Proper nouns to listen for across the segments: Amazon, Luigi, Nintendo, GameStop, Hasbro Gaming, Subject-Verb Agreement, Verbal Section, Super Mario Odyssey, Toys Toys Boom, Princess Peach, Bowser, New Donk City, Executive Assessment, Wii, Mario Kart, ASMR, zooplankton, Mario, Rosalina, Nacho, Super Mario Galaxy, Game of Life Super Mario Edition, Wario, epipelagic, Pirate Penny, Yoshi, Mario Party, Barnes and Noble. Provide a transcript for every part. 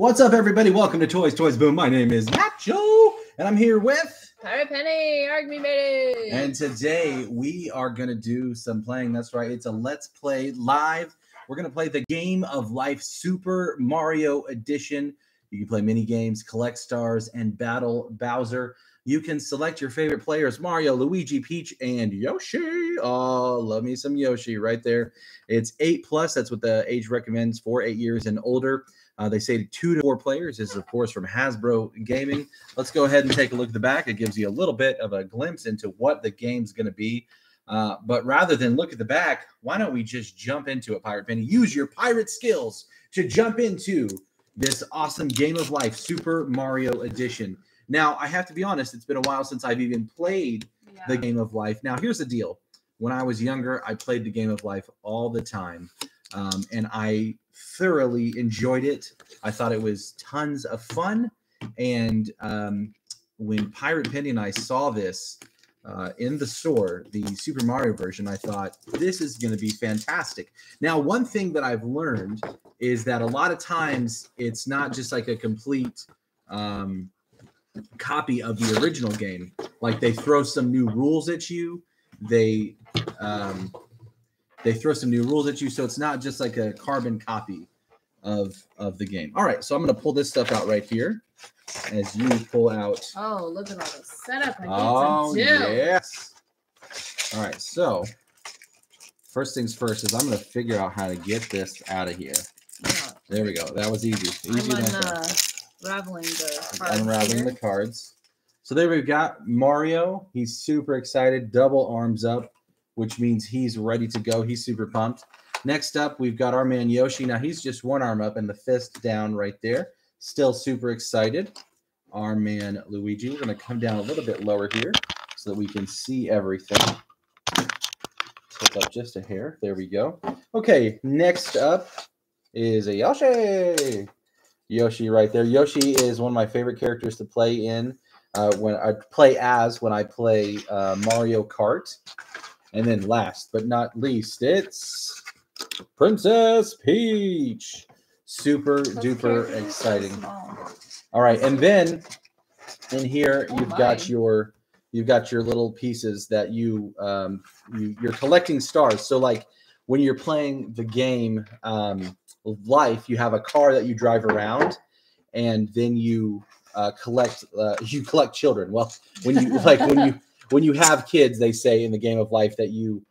What's up, everybody? Welcome to Toys Toys Boom. My name is Nacho, and I'm here with Pirate Penny, Argument Made. And today we are going to do some playing. That's right. It's a Let's Play Live. We're going to play the Game of Life Super Mario Edition. You can play mini games, collect stars, and battle Bowser. You can select your favorite players, Mario, Luigi, Peach, and Yoshi. Oh, love me some Yoshi right there. It's 8+. That's what the age recommends for 8 years and older. They say 2 to 4 players. This is, of course, from Hasbro Gaming. Let's go ahead and take a look at the back. It gives you a little bit of a glimpse into what the game's going to be. But rather than look at the back, why don't we just jump into it, Pirate Penny? Use your pirate skills to jump into this awesome Game of Life Super Mario Edition. Now, I have to be honest, it's been a while since I've even played the Game of Life. Now, here's the deal. When I was younger, I played the Game of Life all the time, and I thoroughly enjoyed it. I thought it was tons of fun, and when Pirate Penny and I saw this in the store, the Super Mario version, I thought, this is going to be fantastic. Now, one thing that I've learned is that a lot of times it's not just like a complete copy of the original game. Like, they throw some new rules at you. They throw some new rules at you, so it's not just like a carbon copy of the game. All right, so I'm going to pull this stuff out right here as you pull out. Oh, look at all the setup. Oh, yes. All right, so first things first is I'm going to figure out how to get this out of here. Oh. There we go. That was easy. Easy enough. Unraveling the cards. So there we've got Mario. He's super excited, double arms up, which means he's ready to go. He's super pumped. Next up, we've got our man Yoshi. Now he's just one arm up and the fist down right there. Still super excited. Our man Luigi. We're going to come down a little bit lower here so that we can see everything. Tip up just a hair. There we go. Okay, next up is a Yoshi. Yoshi right there. Yoshi is one of my favorite characters to play in when I play Mario Kart. And then last but not least, it's Princess Peach. Super duper exciting. All right, and then in here you've got your little pieces that you you're collecting stars. So like when you're playing the game Life, you have a car that you drive around, and then you collect children. Well, when you when you have kids, they say in the Game of Life that you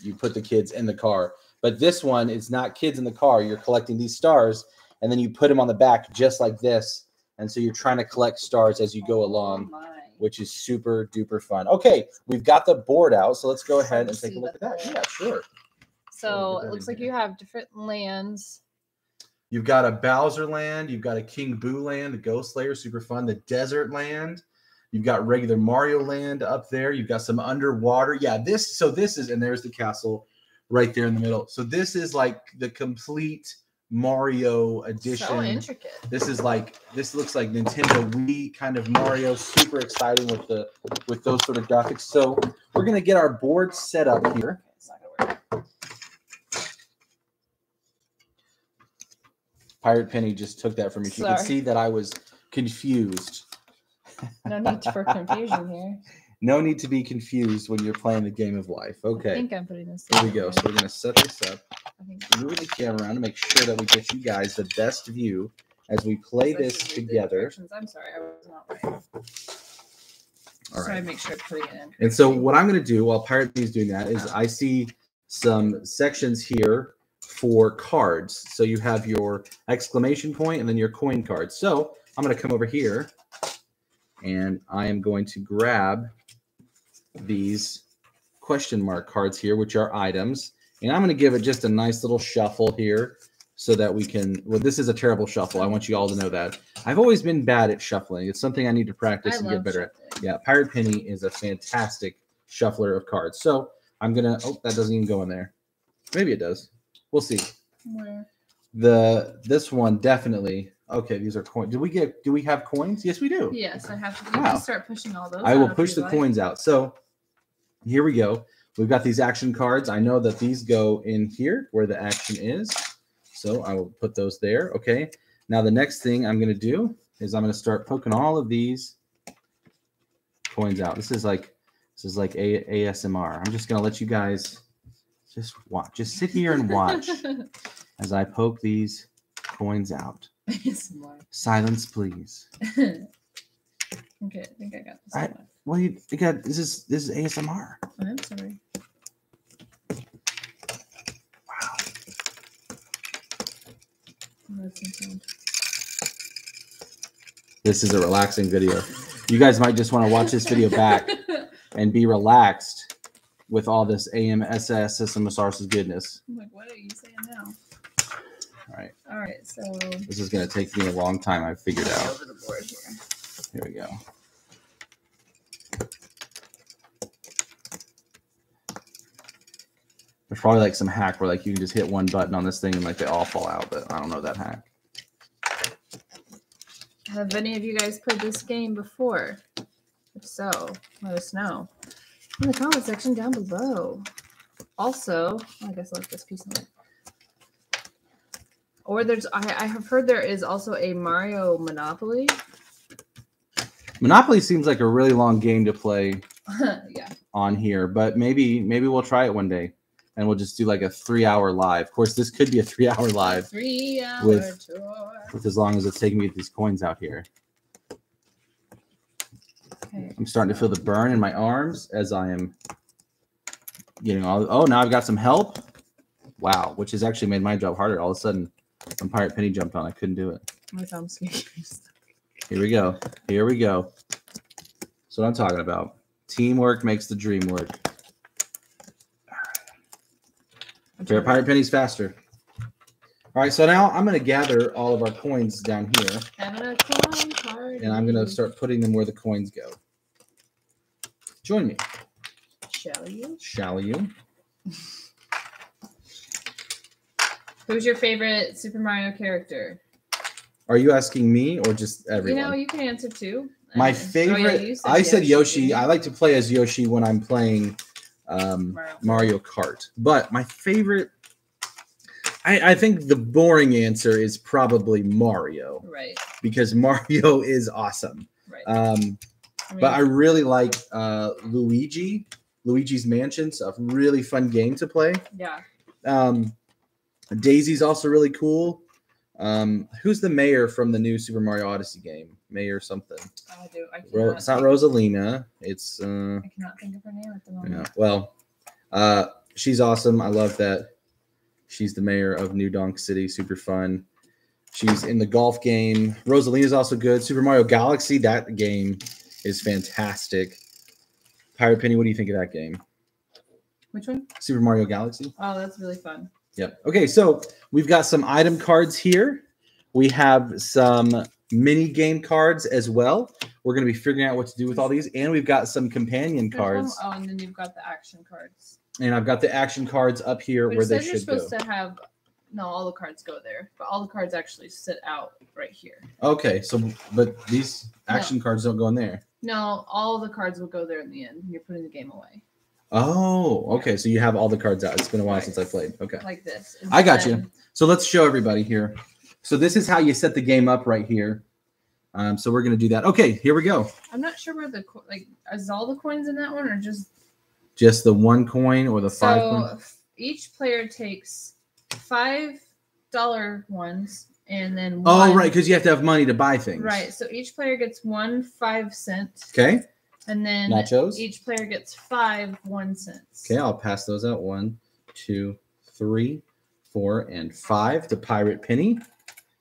you put the kids in the car. But this one, it's not kids in the car. You're collecting these stars, and then you put them on the back just like this, and so you're trying to collect stars as you go along, which is super duper fun. Okay, we've got the board out, so let's go ahead and take a look at that. Yeah, sure. So it looks like you have different lands. You've got a Bowser land. You've got a King Boo land, the Ghost Lair, super fun. The Desert land. You've got regular Mario land up there. You've got some underwater. Yeah, this. So this is, and there's the castle right there in the middle. So this is like the complete Mario edition. So intricate. This is like, this looks like Nintendo Wii kind of Mario. Super exciting with the those sort of graphics. So we're gonna get our board set up here. Pirate Penny just took that from me. Sorry. You can see that I was confused. No need for confusion here. No need to be confused when you're playing the Game of Life. Okay. I think I'm putting this up. Here we go. So we're going to set this up. Moving the camera around to make sure that we get you guys the best view as we play this together. I'm sorry. I was not right. All right. So I make sure I put it in. And so what I'm going to do while Pirate Penny's doing that is I see some sections here for cards. So you have your exclamation point and then your coin card. So I'm going to come over here and I am going to grab these question mark cards here, which are items. And I'm going to give it just a nice little shuffle here so that we can, well, this is a terrible shuffle. I want you all to know that. I've always been bad at shuffling. It's something I need to practice and get better at. Yeah. Pirate Penny is a fantastic shuffler of cards. So I'm going to, oh, that doesn't even go in there. Maybe it does. We'll see. Where? This one definitely. Okay, these are coins. Do we have coins? Yes, we do. Yes, I have to can start pushing all those. I will push the coins out. So here we go. We've got these action cards. I know that these go in here where the action is. So I will put those there. Okay. Now the next thing I'm going to do is I'm going to start poking all of these coins out. This is like ASMR. I'm just going to let you guys just watch. Just sit here and watch as I poke these coins out. ASMR. Silence, please. Okay, I think I got this one. Well, you got this is ASMR. I'm sorry. Wow. This is a relaxing video. You guys might just want to watch this video back and be relaxed with all this AMSS system of sources goodness. I'm like, what are you saying now? All right. So this is going to take me a long time. I figured out. Over the board here. Here we go. There's probably like some hack where like you can just hit one button on this thing and like they all fall out, but I don't know that hack. Have any of you guys played this game before? If so, let us know in the comment section down below. Also, I guess I'll let this piece of it. Or I have heard there is also a Mario Monopoly. Monopoly seems like a really long game to play on here, but maybe we'll try it one day and we'll just do like a 3-hour live. Of course, this could be a 3-hour live. 3-hour with as long as it's taking me these coins out here. Okay. I'm starting to feel the burn in my arms as I am getting all. Oh, now I've got some help. Wow, which has actually made my job harder. All of a sudden, when Pirate Penny jumped on, I couldn't do it. My thumb's here we go. Here we go. That's what I'm talking about. Teamwork makes the dream work. Fair Pirate Penny's faster. All right, so now I'm going to gather all of our coins down here. Having a coin party. And I'm going to start putting them where the coins go. Join me. Shall you? Shall you? Who's your favorite Super Mario character? Are you asking me or just everyone? You can answer too. My favorite, I said Yoshi. I like to play as Yoshi when I'm playing Mario Kart. But my favorite, I think the boring answer is probably Mario. Right. Because Mario is awesome. Right. But I really like Luigi. Luigi's Mansion's a really fun game to play. Yeah. Daisy's also really cool. Who's the mayor from the new Super Mario Odyssey game? Mayor something. It's not Rosalina. It's I cannot think of her name at the moment. Well, she's awesome. I love that. She's the mayor of New Donk City. Super fun. She's in the golf game. Rosalina's also good. Super Mario Galaxy, that game is fantastic. Pirate Penny, what do you think of that game? Which one? Super Mario Galaxy. Oh, that's really fun. Yep. Okay, so we've got some item cards here. We have some mini game cards as well. We're going to be figuring out what to do with all these. And we've got some companion cards. Oh, and then you've got the action cards. And I've got the action cards up here where they should go. You're supposed to have, no, all the cards go there. But all the cards actually sit out right here. Okay, so, but these action cards don't go in there. No, all the cards will go there in the end. You're putting the game away. Oh, okay. So you have all the cards out. It's been a while since I played. Okay. Like this. I got you. So let's show everybody here. So this is how you set the game up right here. So we're going to do that. Okay, here we go. I'm not sure where the, is all the coins in that one or just? Just the one coin or the 5 coins? So each player takes $5 ones and then one. Oh, right. Because you have to have money to buy things. Right. So each player gets 1 5-cent. Okay. And then nachos. Each player gets 5 1-cents. Okay, I'll pass those out. 1, 2, 3, 4, and 5 to Pirate Penny.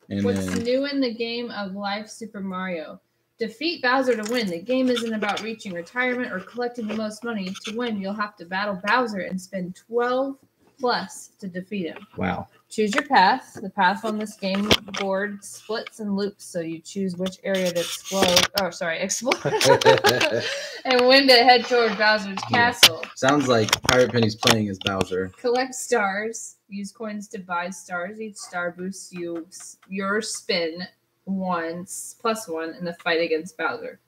And what's new in the Game of Life Super Mario? Defeat Bowser to win. The game isn't about reaching retirement or collecting the most money. To win, you'll have to battle Bowser and spend 12 plus to defeat him. Wow. Choose your path. The path on this game board splits and loops, so you choose which area to explore and when to head toward Bowser's castle. Sounds like Pirate Penny's playing as Bowser. Collect stars. Use coins to buy stars. Each star boosts your spin +1 in the fight against Bowser.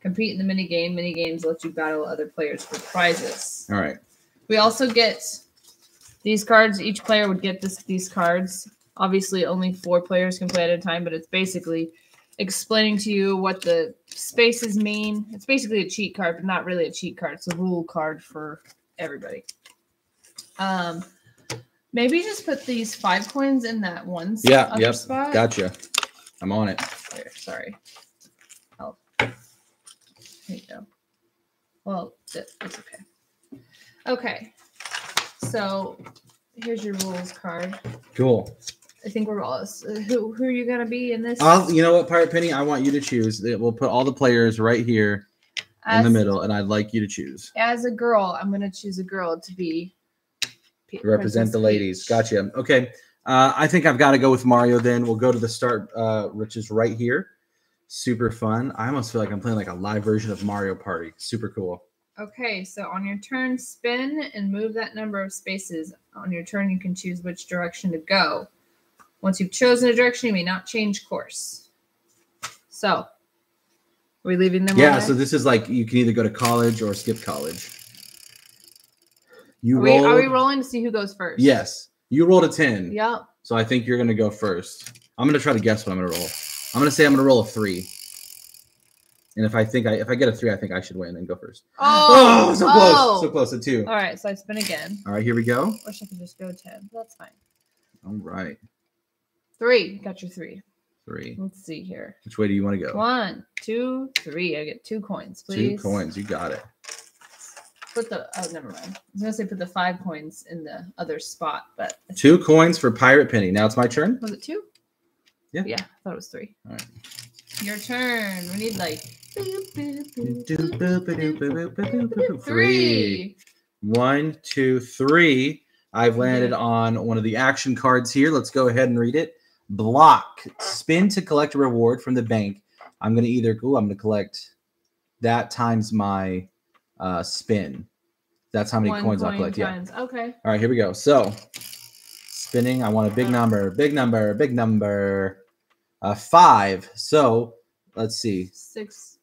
Compete in the minigame. Minigames let you battle other players for prizes. All right. We also get... These cards, each player would get these cards. Obviously, only 4 players can play at a time, but it's basically explaining to you what the spaces mean. It's basically a cheat card, but not really a cheat card. It's a rule card for everybody. Maybe just put these 5 coins in that one spot. Yeah, yep. Spot. Gotcha. I'm on it. There, sorry. Oh. There you go. Well, it's okay. Okay. So here's your rules card. Cool. I think we're all who are you gonna be in this? You know what, Pirate Penny? I want you to choose. We'll put all the players right here in the middle, and I'd like you to choose. As a girl, I'm gonna choose a girl to be to represent the ladies. Peach. Gotcha. Okay. I think I've got to go with Mario. Then we'll go to the start, which is right here. Super fun. I almost feel like I'm playing like a live version of Mario Party. Super cool. Okay, so on your turn, spin and move that number of spaces. On your turn, you can choose which direction to go. Once you've chosen a direction, you may not change course. So, are we leaving them? Yeah, so this is like you can either go to college or skip college. You roll. Are we rolling to see who goes first? Yes. You rolled a 10. Yep. So I think you're going to go first. I'm going to try to guess what I'm going to roll. I'm going to say I'm going to roll a 3. And if I think if I get a 3, I think I should win and go first. Oh, so close. So close to 2. All right, so I spin again. All right, here we go. Wish I could just go 10. That's fine. All right. 3. Got your 3. 3. Let's see here. Which way do you want to go? 1, 2, 3. I get 2 coins, please. 2 coins. You got it. Put the never mind. I was gonna say put the 5 coins in the other spot, but 2 coins for Pirate Penny. Now it's my turn. Was it 2? Yeah. Yeah, I thought it was 3. All right. Your turn. We need like 3. 1, 2, 3. I've landed on one of the action cards here. Let's go ahead and read it. Block. Spin to collect a reward from the bank. I'm going to collect that times my spin. That's how many coins I'll collect. Yeah. Okay. All right, here we go. So spinning. I want a big number, big number, big number. 5. So let's see. 6.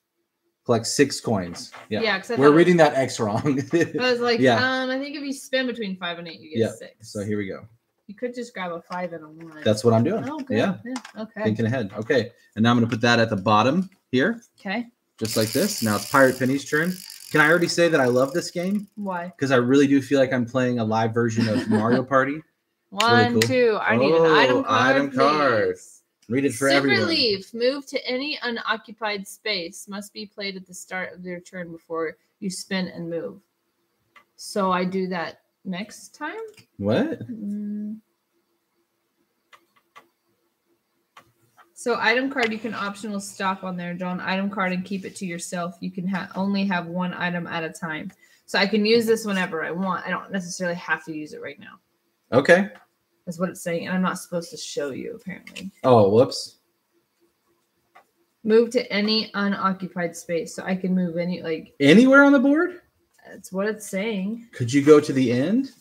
Collect 6 coins. Yeah. Yeah, we're reading that X wrong. I was like, yeah. I think if you spin between 5 and 8, you get 6. So here we go. You could just grab a 5 and a 1. That's what I'm doing. Oh, good. Yeah. Okay. Thinking ahead. Okay. And now I'm going to put that at the bottom here. Okay. Just like this. Now it's Pirate Penny's turn. Can I already say that I love this game? Why? Because I really do feel like I'm playing a live version of Mario Party. One, two. I need an item card. Item cards. Read it for everyone. Super leaf. Move to any unoccupied space. Must be played at the start of your turn before you spin and move. So I do that next time? What? So item card, you can optional stop on there. Draw an item card and keep it to yourself. You can only have one item at a time. So I can use this whenever I want. I don't necessarily have to use it right now. Okay. That's what it's saying, and I'm not supposed to show you, apparently. Oh, whoops. Move to any unoccupied space, so I can move anywhere on the board? That's what it's saying. Could you go to the end?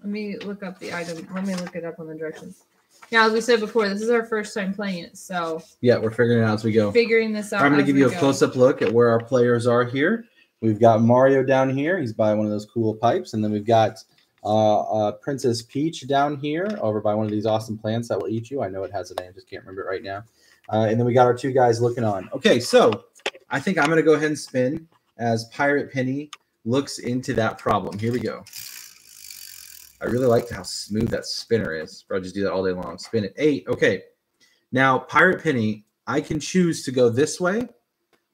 Let me look up the item. Let me look it up on the directions. Now, as we said before, this is our first time playing it, so... Yeah, we're figuring it out as we go. Figuring this out. I'm going to give you a close-up look at where our players are here. We've got Mario down here. He's by one of those cool pipes, and then we've got... Princess Peach down here over by one of these awesome plants that will eat you. I know it has a name, just can't remember it right now. And then we got our 2 guys looking on. Okay, so I think I'm going to go ahead and spin as Pirate Penny looks into that problem. Here we go. I really like how smooth that spinner is. I'll just do that all day long. Spin it. 8. Okay. Now, Pirate Penny, I can choose to go this way.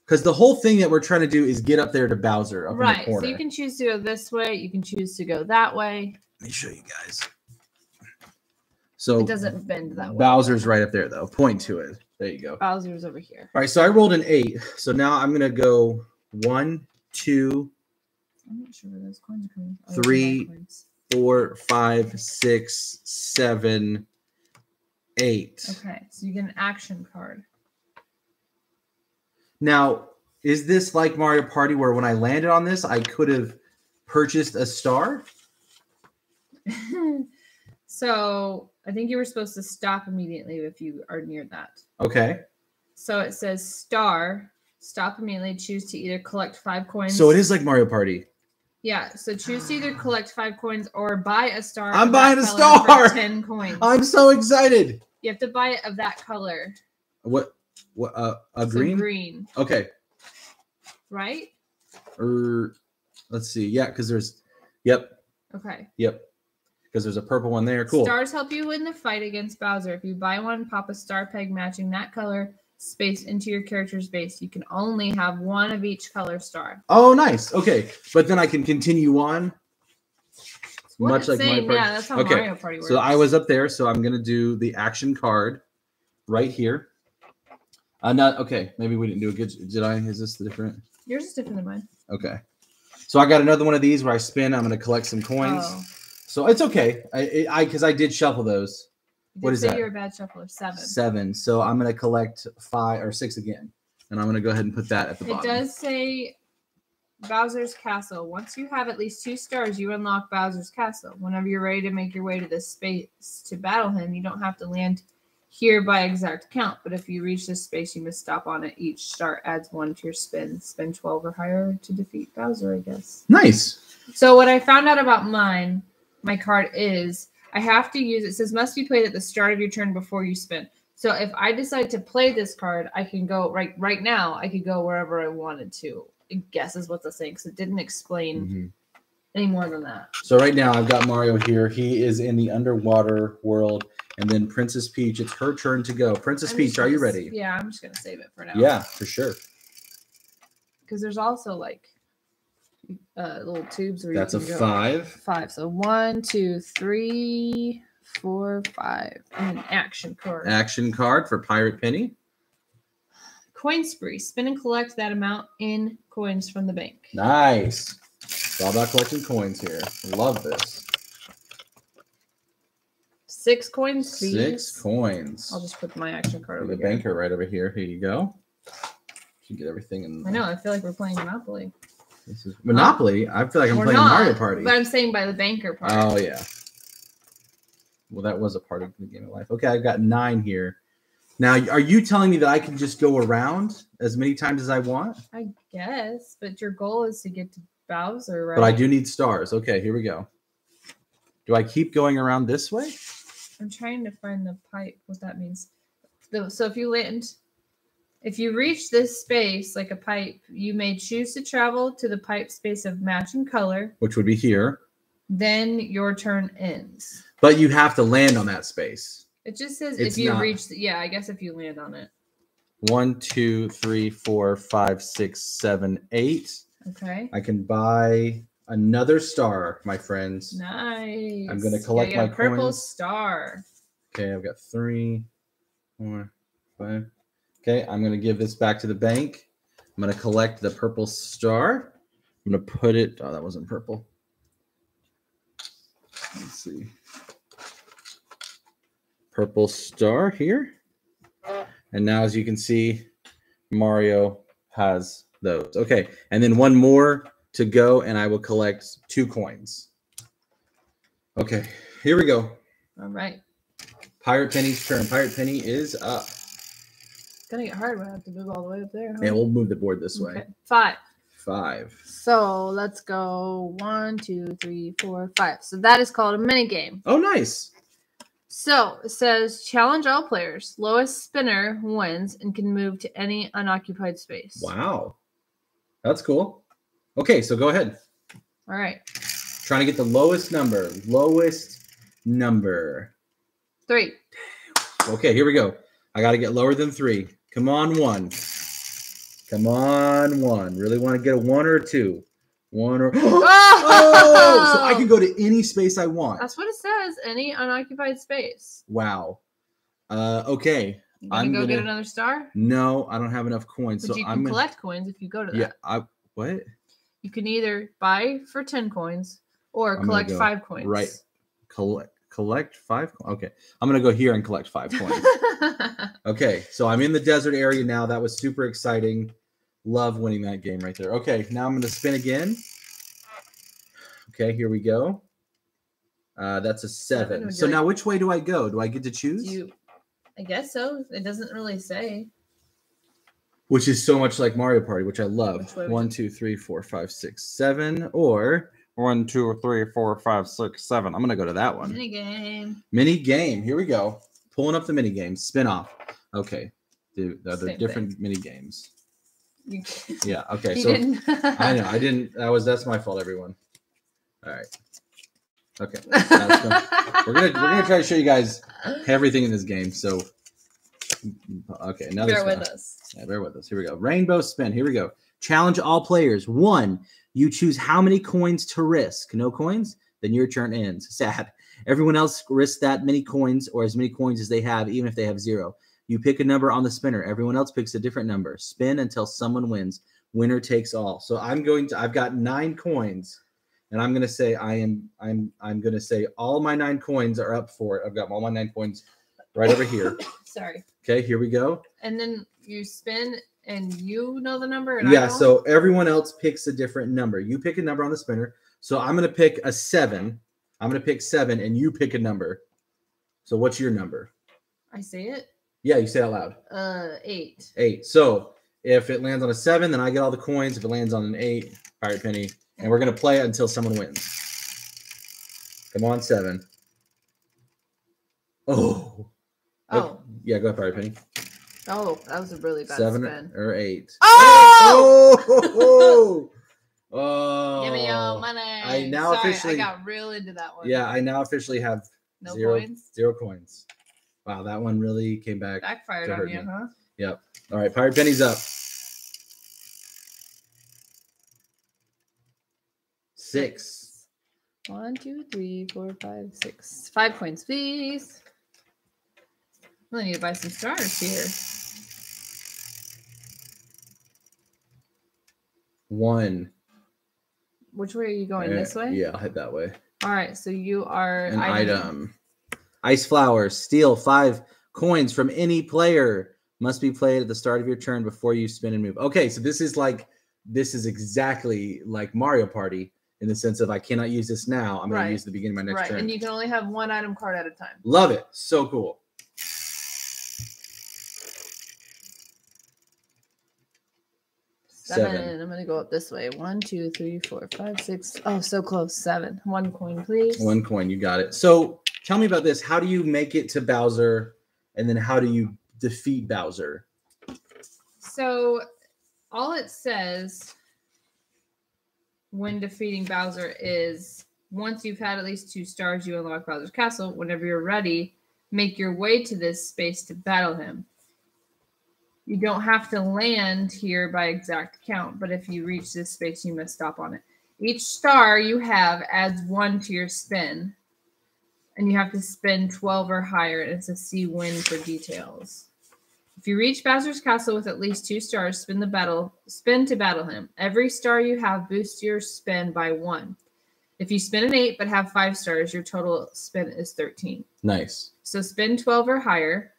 Because the whole thing that we're trying to do is get up there to Bowser up in the corner. Right, so you can choose to go this way. You can choose to go that way. Let me show you guys. So it doesn't bend that way. Bowser's right up there, though. Point to it. There you go. Bowser's over here. All right, so I rolled an 8. So now I'm going to go 1, 2, I'm not sure where those coins are coming from. 3, 4, 5, 6, 7, 8. Okay, so you get an action card. Now, is this like Mario Party where when I landed on this, I could have purchased a star? So I think you were supposed to stop immediately if you are near that. Okay. So it says star, stop immediately, choose to either collect 5 coins. So it is like Mario Party. Yeah, so choose to either collect 5 coins or buy a star. I'm buying a star! 10 coins. I'm so excited. You have to buy it of that color. What? A green? Green. Okay. Right? Or, let's see. Yeah, because there's... Yep. Okay. Yep. Because there's a purple one there. Cool. Stars help you win the fight against Bowser. If you buy one, pop a star peg matching that color space into your character's base. You can only have one of each color star. Oh, nice. Okay. But then I can continue on. Much like Mario Party. Yeah, that's how Mario Party works. So I was up there, so I'm going to do the action card right here. Not okay. Maybe we didn't do a good... Did I? Is this different? Yours is different than mine. Okay. So I got another one of these where I spin. I'm going to collect some coins. Oh. So it's okay. Because I did shuffle those. What is that? You're a bad shuffler. 7. 7. So I'm going to collect 5 or 6 again. And I'm going to go ahead and put that at the bottom. It does say Bowser's Castle. Once you have at least 2 stars, you unlock Bowser's Castle. Whenever you're ready to make your way to this space to battle him, you don't have to land here by exact count. But if you reach this space, you must stop on it. Each star adds 1 to your spin. Spin 12 or higher to defeat Bowser, I guess. Nice. So what I found out about mine, my card is... I have to use it. Says must be played at the start of your turn before you spin. So if I decide to play this card, I can go right now. I could go wherever I wanted to. I guess is what they're saying because it didn't explain any more than that. So right now I've got Mario here. He is in the underwater world, and then Princess Peach. It's her turn to go. Princess Peach, are you ready? Yeah, I'm just gonna save it for now. Yeah, for sure. Because there's also like little tubes where that's you can a go 5. 5. So 1, 2, 3, 4, 5. And an action card. Action card for Pirate Penny. Coin spree. Spin and collect that amount in coins from the bank. Nice. It's all about collecting coins here. Love this. 6 coins, please. 6 coins. I'll just put my action card over here. The banker right over here. Here you go. You get everything in. I know. I feel like we're playing Monopoly. This is Monopoly. I feel like I'm playing Mario Party. But I'm saying by the banker part. Oh, yeah. Well, that was a part of the Game of Life. Okay, I've got 9 here. Now, are you telling me that I can just go around as many times as I want? I guess, but your goal is to get to Bowser, right? But I do need stars. Okay, here we go. Do I keep going around this way? I'm trying to find the pipe, what that means. So if you land... If you reach this space, like a pipe, you may choose to travel to the pipe space of matching color. Which would be here. Then your turn ends. But you have to land on that space. It just says it's if you reach... Yeah, I guess if you land on it. 1, 2, 3, 4, 5, 6, 7, 8. Okay. I can buy another star, my friends. Nice. I'm going to collect my purple coins. Star. Okay, I've got 3, 4, 5... Okay, I'm going to give this back to the bank. I'm going to collect the purple star. I'm going to put it... Oh, that wasn't purple. Let's see. Purple star here. And now, as you can see, Mario has those. Okay, and then 1 more to go, and I will collect 2 coins. Okay, here we go. All right. Pirate Penny's turn. Pirate Penny is up. Gonna get hard. We'll have to move all the way up there. Huh? Yeah, we'll move the board this way. 5. 5. So let's go 1, 2, 3, 4, 5. So that is called a mini game. Oh, nice. So it says challenge all players. Lowest spinner wins and can move to any unoccupied space. Wow, that's cool. Okay, so go ahead. All right. Trying to get the lowest number. Lowest number. 3. Okay, here we go. I got to get lower than 3. Come on, 1. Come on, 1. Really want to get a 1 or a 2. 1 or... Oh! So I can go to any space I want. That's what it says. Any unoccupied space. Wow. Okay. I'm going to go get another star? No, I don't have enough coins. But so you can collect coins if you go to that. Yeah. What? You can either buy for 10 coins or collect 5 coins. Right. Collect 5. Okay. I'm going to go here and collect 5 coins. Okay. So I'm in the desert area now. That was super exciting. Love winning that game right there. Okay. Now I'm going to spin again. Okay. Here we go. That's a 7. So now which way do I go? Do I get to choose? I guess so. It doesn't really say. which is so much like Mario Party, which I love. 1, 2, 3, 4, 5, 6, 7, or 1, 2, 3, 4, 5, 6, 7. I'm gonna go to that one. Mini game. Mini game. Here we go. Pulling up the mini game. Spin off. Okay. The other different mini games. Yeah. Okay. So I know I didn't. That's my fault, everyone. All right. Okay. We're gonna try to show you guys everything in this game. So okay. Now bear with us. Yeah, bear with us. Here we go. Rainbow spin. Here we go. Challenge all players. 1. You choose how many coins to risk. No coins, then your turn ends. Sad. Everyone else risks that many coins or as many coins as they have, even if they have 0. You pick a number on the spinner. Everyone else picks a different number. Spin until someone wins. Winner takes all. So I've got 9 coins, and I'm gonna say I'm gonna say all my 9 coins are up for it. I've got all my 9 coins right over here. Sorry. Okay, here we go. And then you spin, and you know the number. And yeah. I don't? So everyone else picks a different number. You pick a number on the spinner. So I'm gonna pick a 7. I'm gonna pick 7, and you pick a number. So what's your number? I say it. Yeah, you say it out loud. 8. 8. So if it lands on a 7, then I get all the coins. If it lands on an 8, Pirate Penny. And we're going to play it until someone wins. Come on, 7. Oh. Yeah, go ahead, Pirate Penny. Oh, that was a really bad 7 spin. Or 8. Oh! Oh! Give me your money. Sorry, I got real into that one. Yeah, I now officially have no 0 coins. 0 coins. Wow, that one really came back. Backfired on you, huh? Yep. All right, Pirate Penny's up. 6. 1, 2, 3, 4, 5, 6. 5 coins, please. I'm going to need to buy some stars here. 1. Which way are you going? This way? Yeah, I'll head that way. All right, so you are... An item. Ice flowers. Steal 5 coins from any player. Must be played at the start of your turn before you spin and move. Okay, so this is exactly like Mario Party in the sense of I cannot use this now. I'm going to use the beginning of my next turn. Right, and you can only have 1 item card at a time. Love it. So cool. 7. I'm going to go up this way. 1, 2, 3, 4, 5, 6. Oh, so close. 7. 1 coin, please. 1 coin. You got it. So... Tell me about this. How do you make it to Bowser, and then how do you defeat Bowser? So all it says when defeating Bowser is once you've had at least 2 stars, you unlock Bowser's castle. Whenever you're ready, make your way to this space to battle him. You don't have to land here by exact count, but if you reach this space, you must stop on it. Each star you have adds 1 to your spin. And you have to spin 12 or higher, and it's a C win for details. If you reach Bowser's castle with at least 2 stars, spin to battle him. Every star you have boosts your spin by 1. If you spin an 8 but have 5 stars, your total spin is 13. Nice. So spin 12 or higher.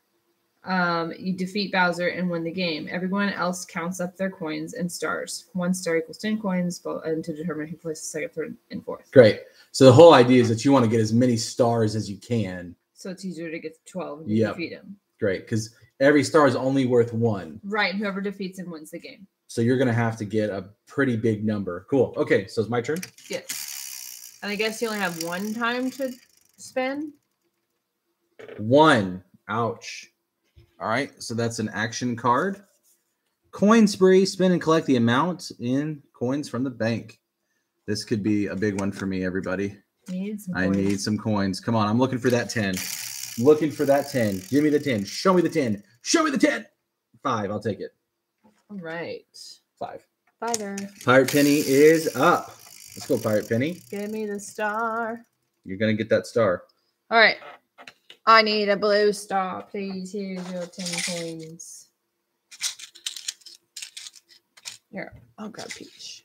You defeat Bowser and win the game. Everyone else counts up their coins and stars. 1 star equals 10 coins, and to determine who places 2nd, 3rd, and 4th. Great. So the whole idea is that you want to get as many stars as you can. So it's easier to get to 12 and defeat him. Great, because every star is only worth 1. Right, and whoever defeats him wins the game. So you're going to have to get a pretty big number. Cool. Okay, so it's my turn? Yes. And I guess you only have 1 time to spend? 1. Ouch. All right, so that's an action card. Coin spree. Spin and collect the amount in coins from the bank. This could be a big one for me, everybody. I need some coins. Come on, I'm looking for that 10. I'm looking for that 10. Give me the 10. Show me the 10. Show me the 10. 5. I'll take it. All right. 5. Bye there. Pirate Penny is up. Let's go, Pirate Penny. Give me the star. You're going to get that star. All right. I need a blue star, please. Here's your 10 coins. Here. I'll grab Peach.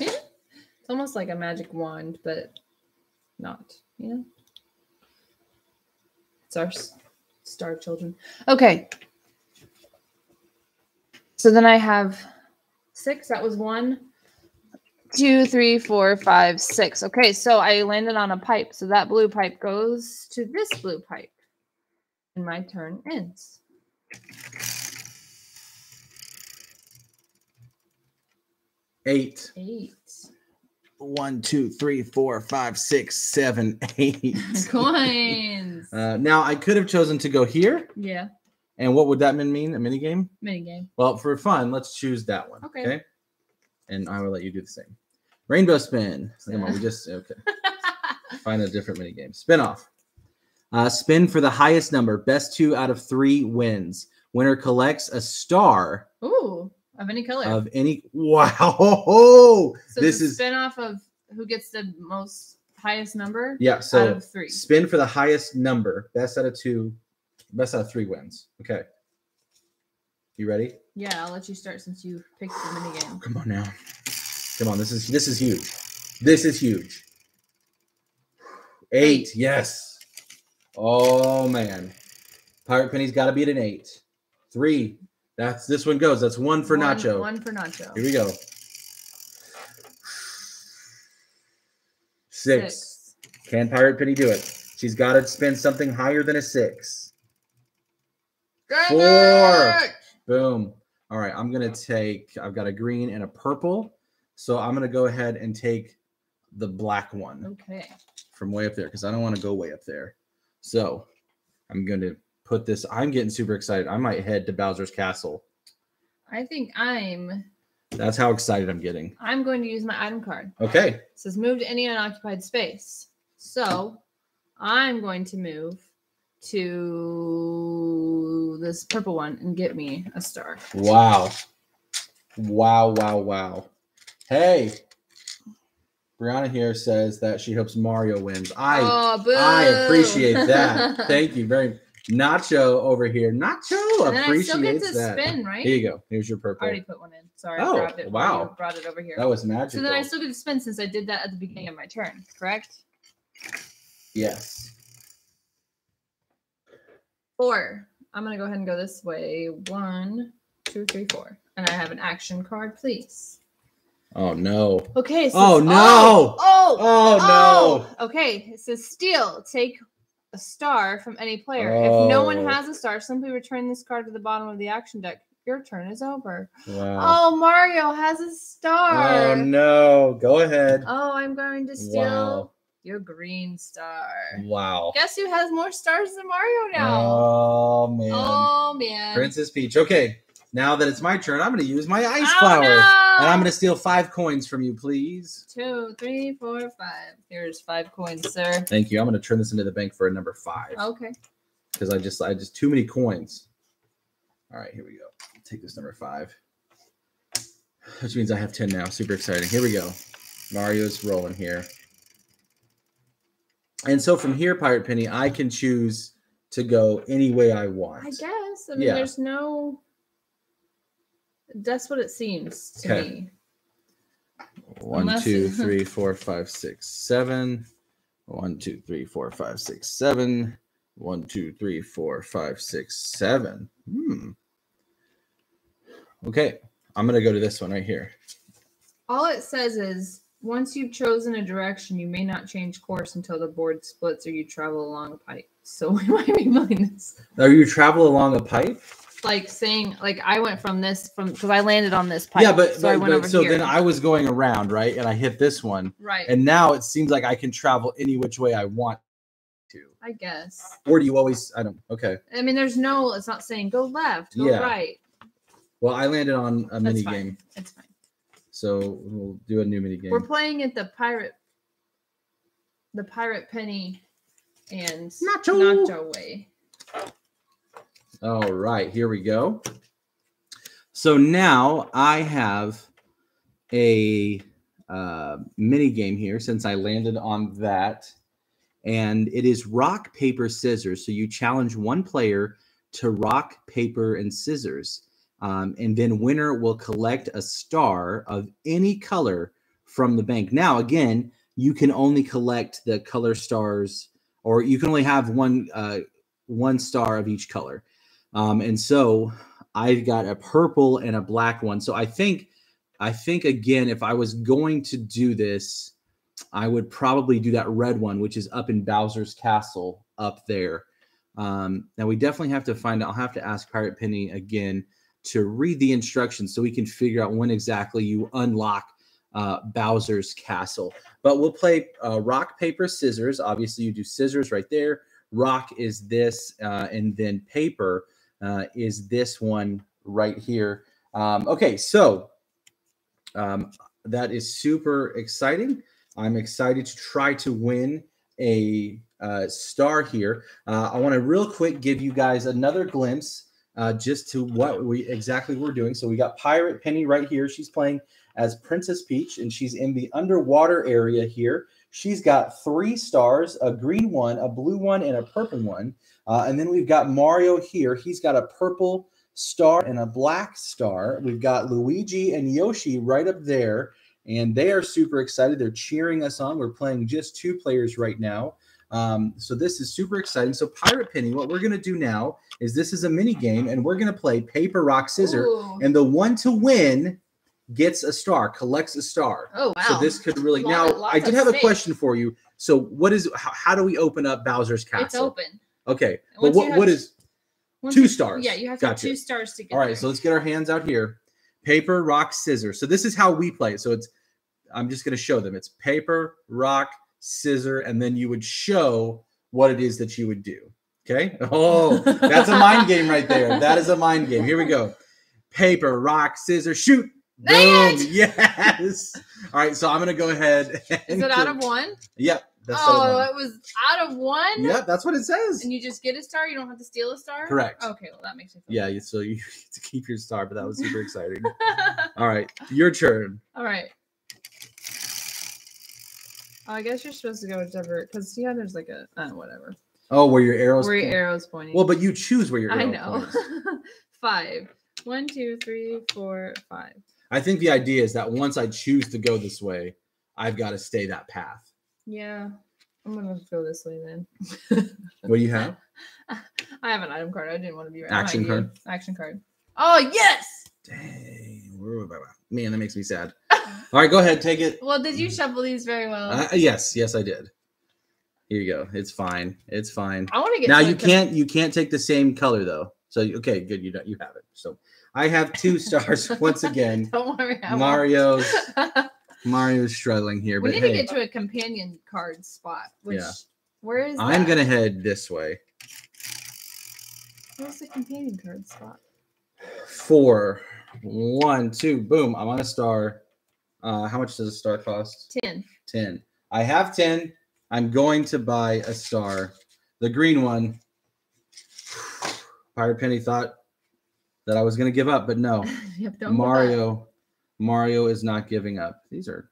It's almost like a magic wand, but not, you know? It's our star children. Okay. So then I have 6. That was 1, 2, 3, 4, 5, 6. Okay, so I landed on a pipe. So that blue pipe goes to this blue pipe. And my turn ends. Eight. 1, 2, 3, 4, 5, 6, 7, 8 coins. Now I could have chosen to go here. Yeah. And what would that mean? A minigame? Minigame. Well, for fun, let's choose that one. Okay. Okay? And I will let you do the same. Rainbow Spin. Come on, we just okay. Find a different minigame. Spin off. Spin for the highest number. Best 2 out of 3 wins. Winner collects a star. Ooh. Of any color. Of any. Wow. So this is spin off of who gets the most highest number. Yeah. So out of 3. Spin for the highest number. Best out of 2. Best out of 3 wins. Okay. You ready? Yeah, I'll let you start since you picked the mini game. Come on now. Come on. This is huge. This is huge. 8. Yes. Oh man. Pirate Penny's gotta be at an 8. 3. That's this one goes. That's 1 for Nacho. 1 for Nacho. Here we go. 6. Can Pirate Penny do it? She's got to spin something higher than a 6. Get 4. It! Boom. All right. I'm going to take, I've got a green and a purple. So I'm going to go ahead and take the black one. Okay. From way up there because I don't want to go way up there. So I'm going to put this. I'm getting super excited. I might head to Bowser's Castle. I think I'm. That's how excited I'm getting. I'm going to use my item card. Okay. It says move to any unoccupied space. So I'm going to move to this purple one and get me a star. Wow. Wow, wow, wow. Hey. Brianna here says that she hopes Mario wins. I appreciate that. Thank you very much. Nacho over here. Nacho and appreciates I still get to spin, right? Here you go. Here's your purple. I already put one in. Sorry. Oh, I grabbed it. Wow. I brought it over here. That was magical. So then I still get to spin since I did that at the beginning of my turn, correct? Yes. 4. I'm going to go ahead and go this way. 1, 2, 3, 4. And I have an action card, please. Oh, no. Okay. So oh, no. Oh, no. Okay. It says steal. Take a star from any player. Oh. If no one has a star, simply return this card to the bottom of the action deck. Your turn is over. Wow. Oh, Mario has a star. Oh, no. Go ahead. Oh, I'm going to steal your green star. Wow. Guess who has more stars than Mario now? Oh, man. Oh, man. Princess Peach. Okay. Now that it's my turn, I'm going to use my ice flower. No. And I'm going to steal 5 coins from you, please. 2, 3, 4, 5. Here's 5 coins, sir. Thank you. I'm going to turn this into the bank for a number 5. Okay. Because I just too many coins. All right, here we go. I'll take this number 5. Which means I have 10 now. Super exciting. Here we go. Mario's rolling here. And so from here, Pirate Penny, I can choose to go any way I want. I guess. I mean, there's no... That's what it seems to me. 1, 2, 3, 4, 5, 6, 7. 1, 2, 3, 4, 5, 6, 7. 1, 2, 3, 4, 5, 6, 7. Okay. I'm going to go to this one right here. All it says is once you've chosen a direction, you may not change course until the board splits or you travel along a pipe. So we might be doing this. Or you travel along a pipe? Like saying, like I went from this because I landed on this pipe. Yeah, but so then I was going around, right? And I hit this one, right? And now it seems like I can travel any which way I want to. I guess. Or do you always? I don't. Okay. I mean, there's no. It's not saying go left, go right. Well, I landed on a mini game. That's fine. So we'll do a new mini game. We're playing at the Pirate Penny, and Nacho way. All right, here we go. So now I have a mini game here since I landed on that. And it is rock, paper, scissors. So you challenge one player to rock, paper, and scissors. And then winner will collect a star of any color from the bank. Now, again, you can only collect the color stars, or you can only have one star of each color. And so I've got a purple and a black one. So I think again, if I was going to do this, I would probably do that red one, which is up in Bowser's Castle up there. Now we definitely have to find out. I'll have to ask Pirate Penny again to read the instructions so we can figure out when exactly you unlock Bowser's castle. But we'll play rock, paper, scissors. Obviously, you do scissors right there. Rock is this, and then paper is this one right here. Okay, so that is super exciting. I'm excited to try to win a star here. I want to real quick give you guys another glimpse just to what we're doing. So we got Pirate Penny right here. She's playing as Princess Peach, and she's in the underwater area here. She's got 3 stars, a green one, a blue one, and a purple one. And then we've got Mario here. He's got a purple star and a black star. We've got Luigi and Yoshi right up there, and they are super excited. They're cheering us on. We're playing just 2 players right now. So this is super exciting. So Pirate Penny, what we're going to do now is this is a mini game, and we're going to play paper, rock, scissors. Ooh. And the one to win gets a star, collects a star. Oh, wow. So this could really, now I did have a question for you. So what is, how do we open up Bowser's castle? It's open. Okay. But what is 2 stars? Yeah, you have to have 2 stars to get. All right. So let's get our hands out here. Paper, rock, scissors. So this is how we play it. So it's, I'm just going to show them. It's paper, rock, scissor, and then you would show what it is that you would do. Okay. Oh, that's a mind game right there. That is a mind game. Here we go. Paper, rock, scissors, shoot. Boom. Yes. All right. So I'm going to go ahead. And is it out of 1? Yep. That's it was out of 1? Yep. That's what it says. And you just get a star. You don't have to steal a star? Correct. Okay. Well, that makes sense. Yeah. So you get to keep your star, but that was super exciting. All right. Your turn. All right. Oh, I guess you're supposed to go whichever, because yeah, there's like a, whatever. Oh, where your arrow's pointing. Where your arrow's pointing. Well, but you choose where your arrow points. I know. 5. 1, 2, 3, 4, 5. I think the idea is that once I choose to go this way, I've got to stay that path. Yeah. I'm going to go this way then. What do you have? I have an item card. I didn't want to be right. Action card. Action card. Oh, yes. Dang. Man, that makes me sad. All right, go ahead. Take it. Well, did you shuffle these very well? Yes. Yes, I did. Here you go. It's fine. It's fine. I want to get now. You can't take the same color though. So okay, good. You have it. So I have 2 stars once again. Don't worry. Mario's struggling here. We need to get to a companion card spot. Which, yeah. Where is? I'm gonna head this way. Where's the companion card spot? 4, 1, 2, boom! I'm on a star. How much does a star cost? 10. I have 10. I'm going to buy a star, the green one. Pirate Penny thought that I was going to give up, but no. Yep, Mario is not giving up. These are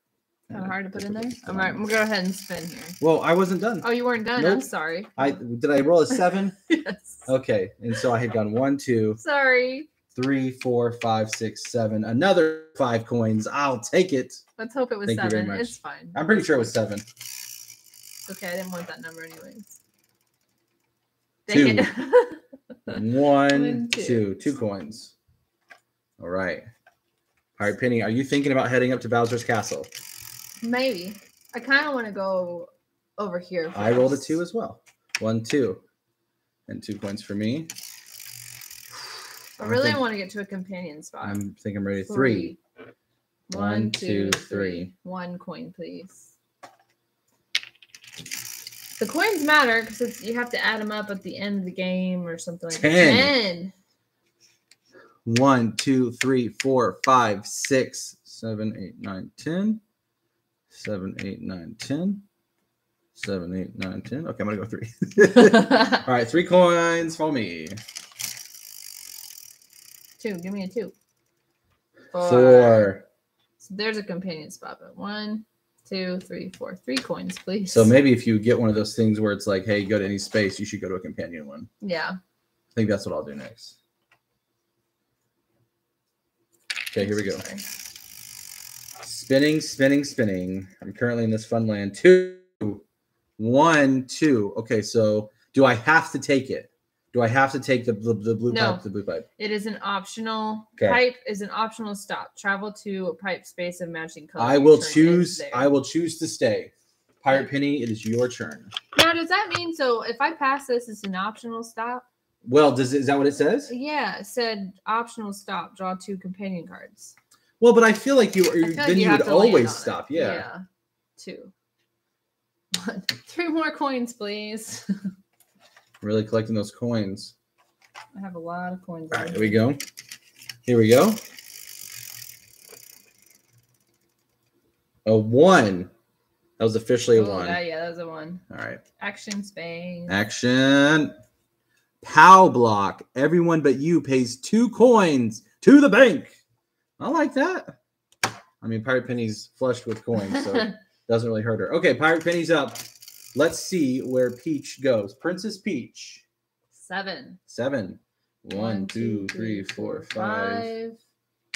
kind of hard to put in there. All right, I'm going to go ahead and spin here. Well, I wasn't done. Oh, you weren't done. Nope. I'm sorry. Did I roll a 7? Yes. Okay, and so I had gone 1, 2. Sorry. 3, 4, 5, 6, 7. Another 5 coins. I'll take it. Let's hope it was 7. Thank you very much. It's fine. I'm pretty sure it was 7. Okay, I didn't want that number anyways. Dang it. 1, 2. 2 coins. All right. All right, Penny, are you thinking about heading up to Bowser's Castle? Maybe. I kind of want to go over here. I rolled a 2 as well. 1, 2. And 2 coins for me. I really want to get to a companion spot. I think I'm ready. 3. 1, 2, 3. 1 coin, please. The coins matter because you have to add them up at the end of the game or something like 10. 1, 2, 3, 4, 5, 6, 7, 8, 9, 10. 7, 8, 9, 10. 7, 8, 9, 10. Okay, I'm going to go 3. All right, 3 coins for me. 2. Give me a 2. 4. So there's a companion spot, but 1, 2, 3, 4. 3 coins, please. So maybe if you get one of those things where it's like, hey, go to any space, you should go to a companion one. Yeah. I think that's what I'll do next. Okay, here we go. Sorry. Spinning, spinning, spinning. I'm currently in this fun land. 2, 1, 2. Okay, so do I have to take it? Do I have to take the blue pipe? The blue pipe. It is an optional pipe. Is an optional stop. Travel to a pipe space of matching color. I will choose. I will choose to stay. Pirate Penny, it is your turn. Now, does that mean, so if I pass this, it's an optional stop? Well, is that what it says? Yeah, it said optional stop, draw 2 companion cards. Well, but I feel like you would always stop. Yeah. Yeah. 2. 3 more coins, please. Really collecting those coins. I have a lot of coins. All right, here we go. Here we go. A 1. That was officially a 1. Yeah, that was a 1. All right. Action, Spain. Action. Pow block. Everyone but you pays 2 coins to the bank. I like that. I mean, Pirate Penny's flushed with coins, so it doesn't really hurt her. Okay, Pirate Penny's up. Let's see where Peach goes. Princess Peach. 7. 1, 2, 3, 4, 5,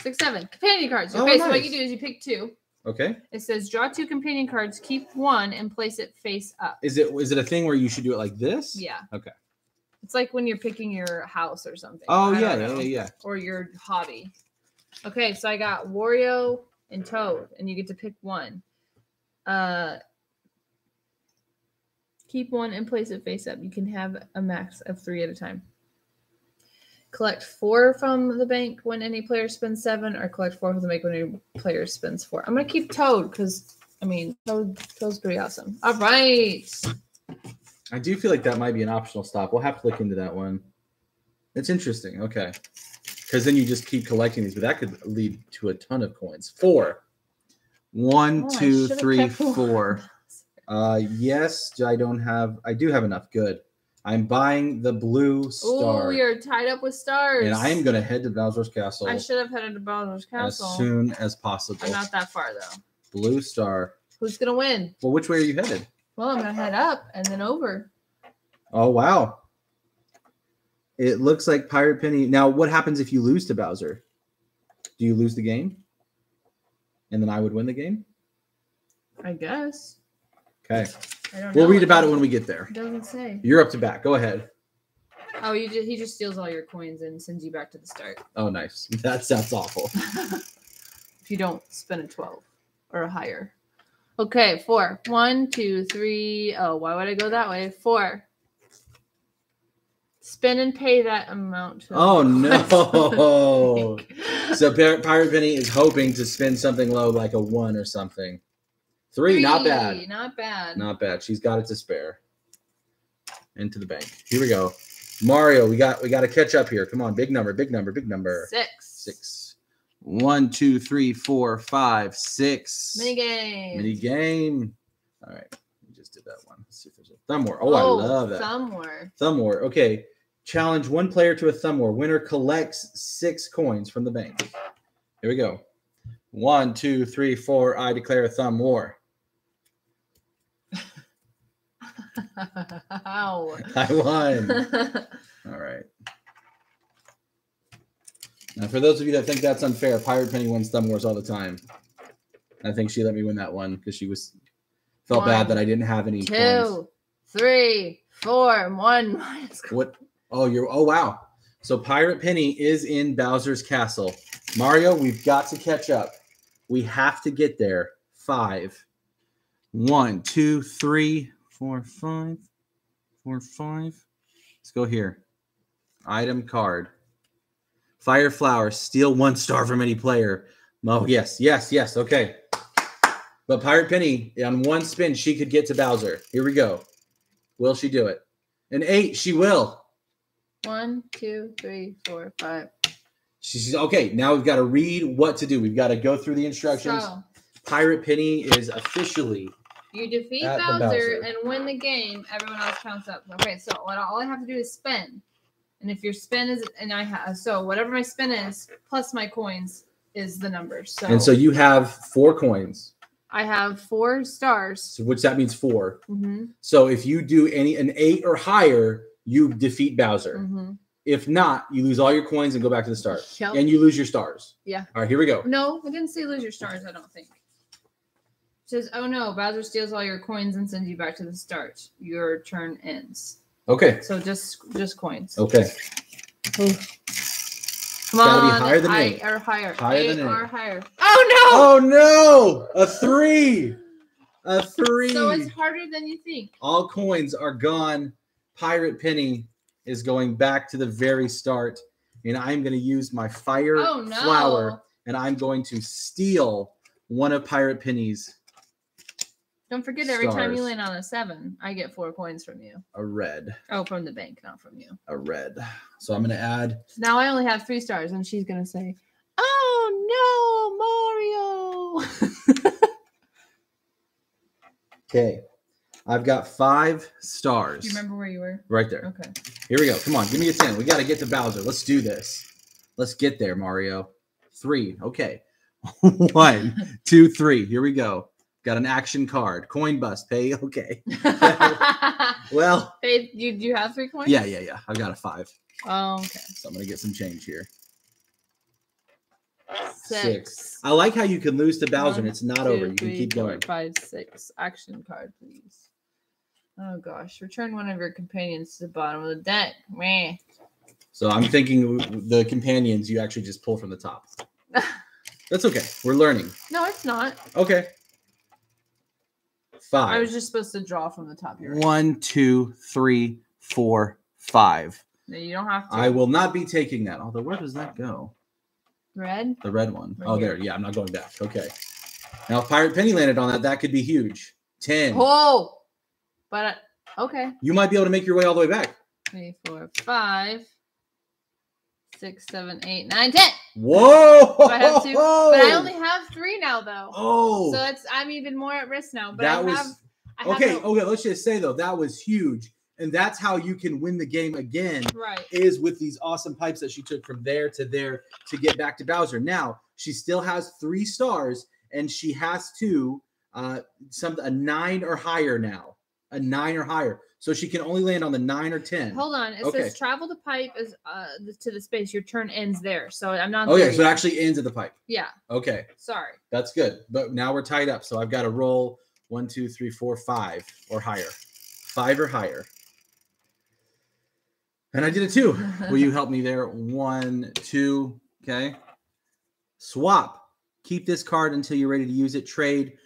6, 7. Companion cards. Okay, so what you do is you pick 2. Okay. It says draw 2 companion cards, keep 1, and place it face up. Is it a thing where you should do it like this? Yeah. Okay. It's like when you're picking your house or something. Oh, yeah. Or your hobby. Okay, so I got Wario and Toad, and you get to pick 1. Keep 1 and place it face up. You can have a max of 3 at a time. Collect 4 from the bank when any player spends 7, or collect 4 from the bank when any player spends 4. I'm going to keep Toad because, I mean, Toad's pretty awesome. All right. I do feel like that might be an optional stop. We'll have to look into that one. It's interesting. Okay. Because then you just keep collecting these, but that could lead to a ton of coins. 4. 1, 2, 3, 4. Yes, I do have enough. Good. I'm buying the blue star. Oh, we are tied up with stars. And I am going to head to Bowser's Castle. I should have headed to Bowser's Castle. As soon as possible. I'm not that far, though. Blue star. Who's going to win? Well, which way are you headed? Well, I'm going to head up and then over. Oh, wow. It looks like Pirate Penny. Now, what happens if you lose to Bowser? Do you lose the game? And then I would win the game? I guess. Okay. I don't know. We'll read about it when we get there. It doesn't say. You're up to bat. Go ahead. Oh, he just steals all your coins and sends you back to the start. Oh, nice. That sounds awful. If you don't spend a 12 or higher. Okay, 4. 1, 2, 3. Oh, why would I go that way? 4. Spend and pay that amount. Oh, no. So Pirate Penny is hoping to spend something low, like a 1 or something. 3, not bad. Not bad. Not bad. She's got it to spare. Into the bank. Here we go. Mario, we got to catch up here. Come on, big number, big number, big number. 6. 1, 2, 3, 4, 5, 6. Minigame. Minigame. All right. We just did that one. Let's see if there's a thumb war. Oh, I love that. Thumb war. Thumb war. Okay. Challenge 1 player to a thumb war. Winner collects 6 coins from the bank. Here we go. 1, 2, 3, 4. I declare a thumb war. Ow. I won. All right. Now, for those of you that think that's unfair, Pirate Penny wins thumb wars all the time. I think she let me win that one because she felt 1, bad that I didn't have any. 2, 3, 4, 1. What? Oh, wow. So Pirate Penny is in Bowser's Castle. Mario, we've got to catch up. We have to get there. 5. 1, 2, 3, 4, 5, 4, 5. Let's go here. Item card. Fire flower. Steal 1 star from any player. Oh, yes, yes, yes. Okay. But Pirate Penny, on 1 spin, she could get to Bowser. Here we go. Will she do it? An 8. She will. 1, 2, 3, 4, 5. She's okay. Now we've got to read what to do. We've got to go through the instructions. So, Pirate Penny is officially. You defeat Bowser and win the game. Everyone else counts up. Okay, so all I have to do is spin, and if your spin is, so whatever my spin is plus my coins is the number. So and so you have 4 coins. I have 4 stars, so, which that means 4. Mm-hmm. So if you do an 8 or higher, you defeat Bowser. Mm-hmm. If not, you lose all your coins and go back to the start. Yep. And you lose your stars. Yeah. All right, here we go. No, I didn't say lose your stars, I don't think. It says, oh no, Bowser steals all your coins and sends you back to the start. Your turn ends. Okay. So just coins. Okay. Ooh. Come on. Gotta be higher than 8. Or higher. Higher than 8. Or higher. Oh no! Oh no! A 3! A 3. So it's harder than you think. All coins are gone. Pirate Penny is going back to the very start. And I'm going to use my fire flower. And I'm going to steal one of Pirate Penny's. Don't forget, every time you land on a 7, I get 4 coins from you. A red. Oh, from the bank, not from you. A red. So I'm going to add. Now I only have 3 stars. And she's going to say, oh, no, Mario. Okay. I've got 5 stars. Do you remember where you were? Right there. Okay. Here we go. Come on. Give me a 10. We got to get to Bowser. Let's do this. Let's get there, Mario. 3. Okay. 1, 2, 3. Here we go. Got an action card. Coin bust. Pay. Okay. Well. Hey, do you have 3 coins? Yeah, yeah, yeah. I've got a 5. Oh, okay. So I'm going to get some change here. 6. I like how you can lose to Bowser and it's not over. You can keep going. 5, 6. Action card, please. Oh, gosh. Return one of your companions to the bottom of the deck. Meh. So I'm thinking the companions you actually just pull from the top. That's okay. We're learning. No, it's not. Okay. 5. I was just supposed to draw from the top. You're right. 1, 2, 3, 4, 5. No, you don't have to. I will not be taking that. Although, where does that go? Red? The red one. Right there. Yeah, I'm not going back. Okay. Now, if Pirate Penny landed on that, that could be huge. 10. Oh! But, okay. You might be able to make your way all the way back. 3, 4, 5, 6, 7, 8, 9, 10. Whoa! But I have 2. But I only have 3 now, though. Oh! So that's, I'm even more at risk now. But I have, okay, let's just say, though, that was huge. And that's how you can win the game again, right? Is with these awesome pipes that she took from there to get back to Bowser. Now, she still has 3 stars, and she has to a 9 or higher now. A 9 or higher. So she can only land on the 9 or 10. Hold on. It says travel the pipe is, to the space. Your turn ends there. So I'm not there. So it actually ends at the pipe. Yeah. Okay. Sorry. That's good. But now we're tied up, so I've got to roll 1, 2, 3, 4, 5 or higher. 5 or higher. And I did it too. Will you help me there? 1, 2, okay. Swap. Keep this card until you're ready to use it. Trade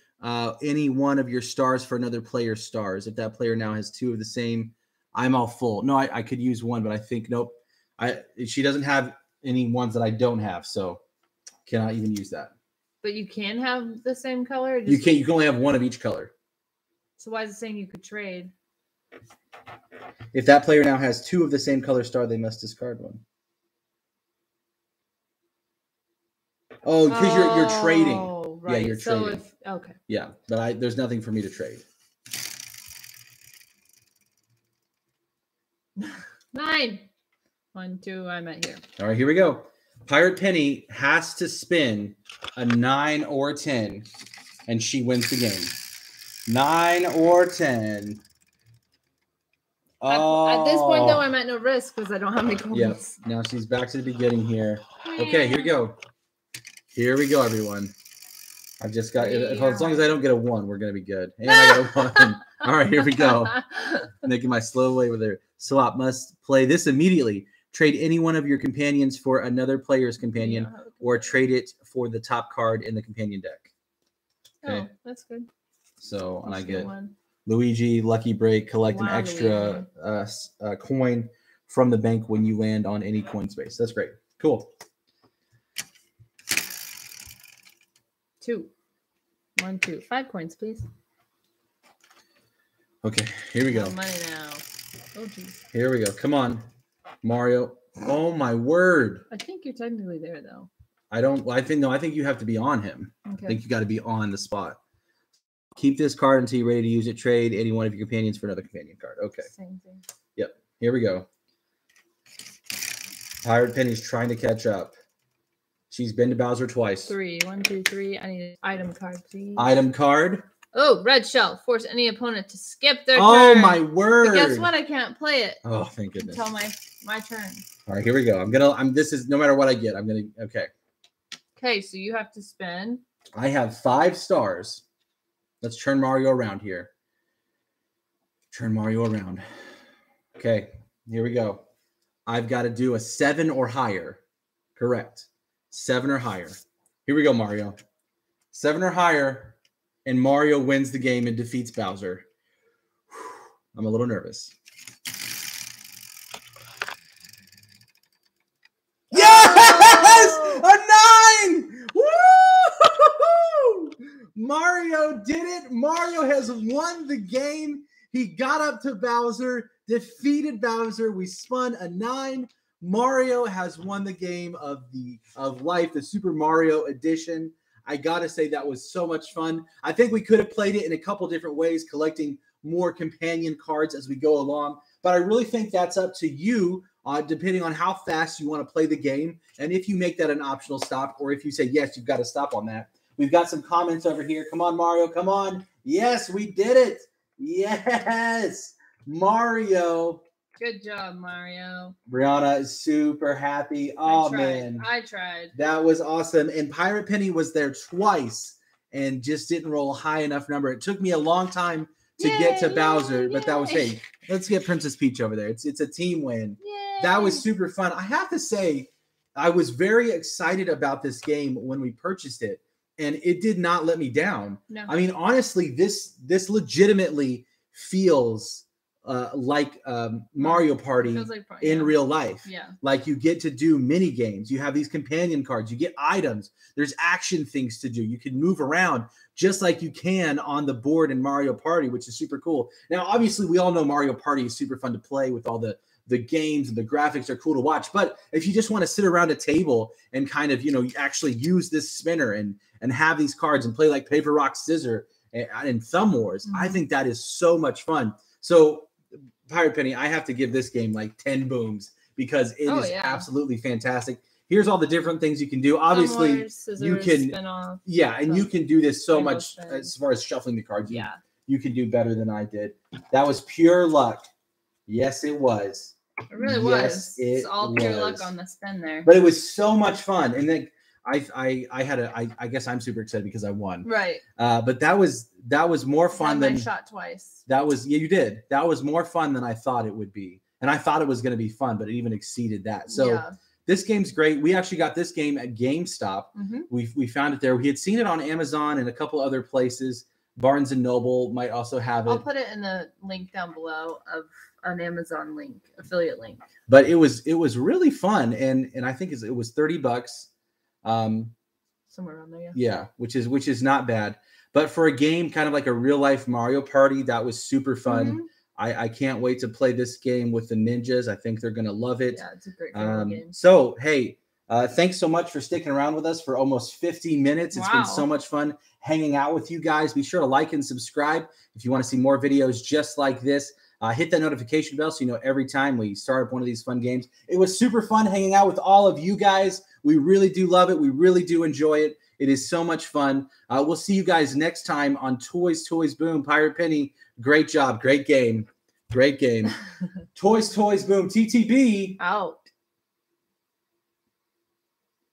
any one of your stars for another player's stars. If that player now has 2 of the same, I'm all full. No, I could use 1, but I think, nope. She doesn't have any ones that I don't have, so cannot even use that. But you can have the same color? You can. You can only have 1 of each color. So why is it saying you could trade? If that player now has 2 of the same color star, they must discard 1. Oh, because you're trading. Right. Yeah, you're trading. If, okay. Yeah, but there's nothing for me to trade. 9. 1, 2, I'm at here. All right, here we go. Pirate Penny has to spin a 9 or 10, and she wins the game. 9 or 10. At this point, though, I'm at no risk because I don't have any coins. Yes. Now she's back to the beginning here. Okay, here we go. Here we go, everyone. I've just got, as long as I don't get a 1, we're going to be good. And I got a 1. All right, here we go. Making my slow way with her. Swap. Must play this immediately. Trade any one of your companions for another player's companion or trade it for the top card in the companion deck. Okay. Oh, that's good. So, and I get Luigi, lucky break, collect an extra coin from the bank when you land on any coin space. That's great. Cool. 2. 1, 2. 5 coins, please. Okay, here we go. Money now. Oh, geez. Here we go. Come on, Mario. Oh, my word. I think you're technically there, though. I think you have to be on him. Okay. I think you got to be on the spot. Keep this card until you're ready to use it. Trade any one of your companions for another companion card. Okay. Same thing. Yep. Here we go. Pirate Penny's trying to catch up. She's been to Bowser twice. 3. 1, 2, 3. I need an item card, please. Item card. Oh, red shell. Force any opponent to skip their turn. Oh, my word. But guess what? I can't play it. Oh, thank goodness. Until my turn. All right, here we go. This is no matter what I get, I'm gonna. Okay. Okay, so you have to spin. I have 5 stars. Let's turn Mario around here. Turn Mario around. Okay, here we go. I've got to do a 7 or higher. Correct. 7 or higher. Here we go, Mario. 7 or higher. and Mario wins the game and defeats Bowser. I'm a little nervous. Yes! A 9! Woo! Mario did it. Mario has won the game. He got up to Bowser, defeated Bowser. We spun a 9. Mario has won the game of life, the Super Mario Edition. I gotta say that was so much fun. I think we could have played it in a couple different ways, collecting more companion cards as we go along. But I really think that's up to you, depending on how fast you want to play the game. And if you make that an optional stop, or if you say, yes, you've got to stop on that. We've got some comments over here. Come on, Mario. Come on. Yes, we did it. Yes, Mario. Good job, Mario. Brianna is super happy. Oh, man. I tried. That was awesome. And Pirate Penny was there twice and just didn't roll a high enough number. It took me a long time to get to Bowser, but that was, hey, let's get Princess Peach over there. It's a team win. Yay. That was super fun. I have to say, I was very excited about this game when we purchased it, and it did not let me down. No. I mean, honestly, this legitimately feels... Mario Party in real life. Yeah. Like you get to do mini games. You have these companion cards. You get items. There's action things to do. You can move around just like you can on the board in Mario Party, which is super cool. Now, obviously, we all know Mario Party is super fun to play with all the games and the graphics are cool to watch. But if you just want to sit around a table and kind of, you know, actually use this spinner and have these cards and play like paper, rock, scissors and thumb wars, mm-hmm. I think that is so much fun. So, Pirate Penny, I have to give this game like 10 booms because it is absolutely fantastic. Here's all the different things you can do. Obviously, you can spin-off, and you can do this so much spin. As far as shuffling the cards. Yeah, you can do better than I did. That was pure luck. Yes, it was. It really was. It's all pure luck on the spin there. But it was so much fun, and then I guess I'm super excited because I won. Right. But that was more fun than I shot twice. That was you did. That was more fun than I thought it would be, and I thought it was going to be fun, but it even exceeded that. So this game's great. We actually got this game at GameStop. Mm-hmm. We found it there. We had seen it on Amazon and a couple other places. Barnes and Noble might also have it. I'll put it in the link down below of an Amazon link, affiliate link. But it was really fun, and I think it was $30. Somewhere around there, yeah, which is not bad, but for a game kind of like a real life Mario Party, that was super fun. Mm-hmm. I can't wait to play this game with the ninjas. I think they're gonna love it. Yeah, it's a great game. So hey, thanks so much for sticking around with us for almost 50 minutes. It's been so much fun hanging out with you guys. Be sure to like and subscribe if you want to see more videos just like this. Hit that notification bell so you know every time we start up one of these fun games. It was super fun hanging out with all of you guys. We really do love it. We really do enjoy it. It is so much fun. We'll see you guys next time on Toys, Toys, Boom. Pirate Penny, great job. Great game. Great game. Toys, Toys, Boom. TTB. Out.